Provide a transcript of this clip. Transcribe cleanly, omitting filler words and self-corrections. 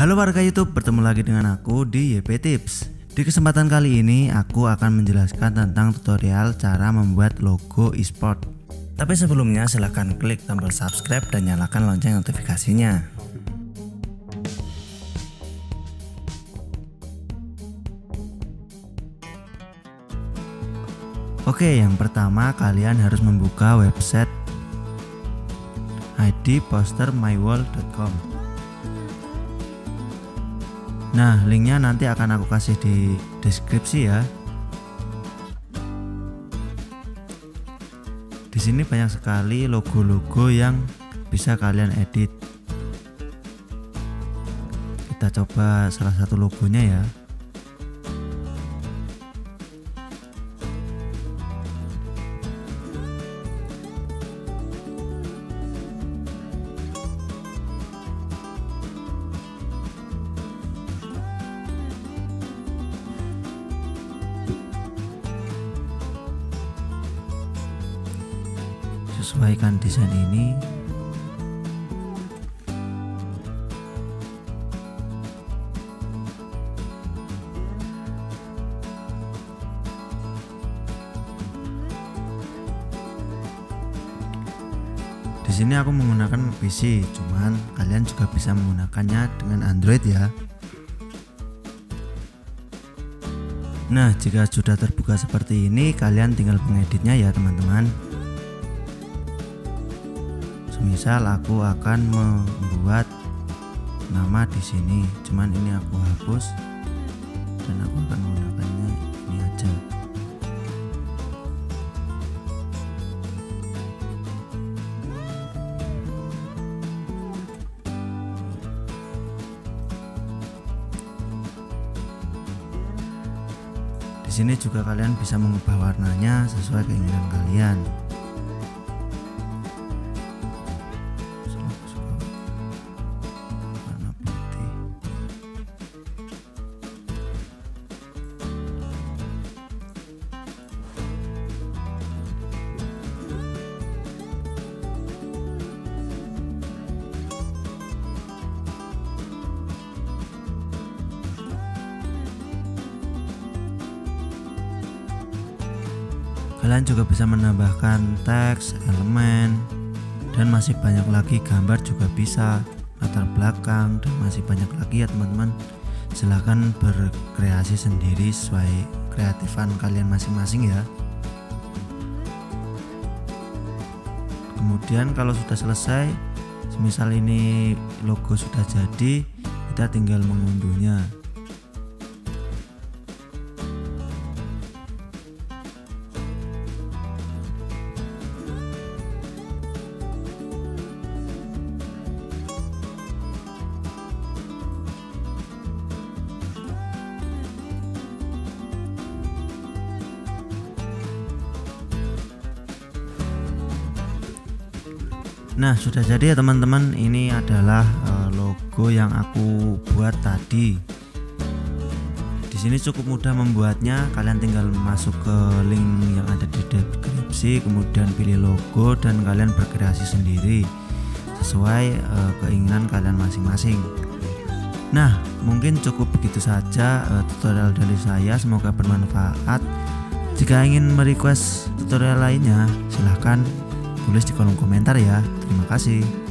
Halo warga YouTube, bertemu lagi dengan aku di YP Tips. Di kesempatan kali ini aku akan menjelaskan tentang tutorial cara membuat logo e-sport. Tapi sebelumnya silahkan klik tombol subscribe dan nyalakan lonceng notifikasinya. Oke, yang pertama kalian harus membuka website idpostermyworld.com. Nah, linknya nanti akan aku kasih di deskripsi ya. Di sini banyak sekali logo-logo yang bisa kalian edit. Kita coba salah satu logonya ya. Sesuaikan desain ini. Di sini aku menggunakan PC, cuman kalian juga bisa menggunakannya dengan Android ya. Nah, jika sudah terbuka seperti ini, kalian tinggal mengeditnya ya teman-teman. Misal aku akan membuat nama di sini, cuman ini aku hapus dan aku akan menggunakannya ini aja. Di sini juga kalian bisa mengubah warnanya sesuai keinginan kalian. Kalian juga bisa menambahkan teks, elemen, dan masih banyak lagi. Gambar juga bisa, latar belakang, dan masih banyak lagi ya teman-teman. Silahkan berkreasi sendiri sesuai kreatifan kalian masing-masing ya. Kemudian kalau sudah selesai, semisal ini logo sudah jadi, kita tinggal mengunduhnya. Nah, sudah jadi ya teman-teman. Ini adalah logo yang aku buat tadi. Di sini cukup mudah membuatnya. Kalian tinggal masuk ke link yang ada di deskripsi, kemudian pilih logo dan kalian berkreasi sendiri sesuai keinginan kalian masing-masing. Nah, mungkin cukup begitu saja tutorial dari saya. Semoga bermanfaat. Jika ingin merequest tutorial lainnya, silahkan tulis di kolom komentar ya. Terima kasih.